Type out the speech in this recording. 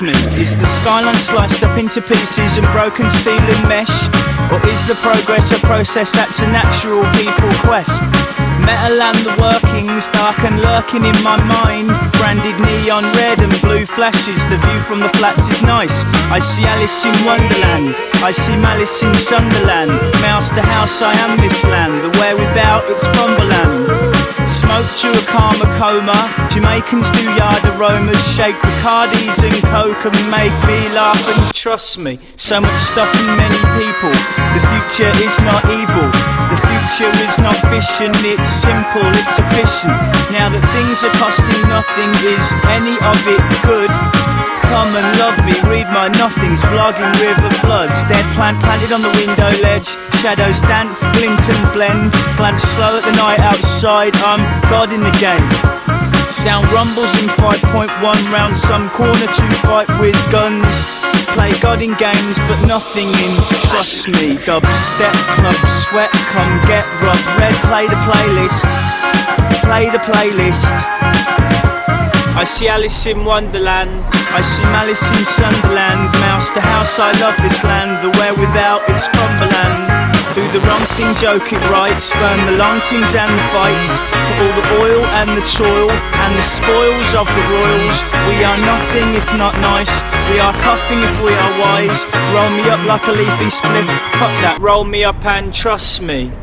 basement? Is the skyline sliced up into pieces and broken steel and mesh? Or is the progress a process that's a natural people quest? Metal and the workings, dark and lurking in my mind. Branded neon red and blue flashes, the view from the flats is nice. I see Alice in Wonderland, I see Malice in Sunderland. Mouse to house, I am this land, the where without it's Fumberland. Smoke to a calmer coma, Jamaicans do yard aromas. Shake Bacardis and Coke and make me laugh, and trust me, so much stuff in many people. The future is not evil, the future is not fiction, it's simple, it's efficient. Now that things are costing nothing, is any of it good? Come and love me, read my nothings, blogging river floods. Dead plant planted on the window ledge, shadows dance, glint and blend. Glance slow at the night outside, I'm God in the game. Sound rumbles in 5.1 round some corner to fight with guns. Play God in games but nothing in, trust me. Dubstep club sweat, come get rubbed. Red, play the playlist, play the playlist. I see Alice in Wonderland, I see Malice in Sunderland. Mouse to house, I love this land, the where without it's Fumberland. Do the wrong thing, joke it right, spurn the long things and the fights. For all the oil and the toil and the spoils of the royals, we are nothing if not nice, we are coughing if we are wise. Roll me up like a leafy split, fuck that, roll me up and trust me.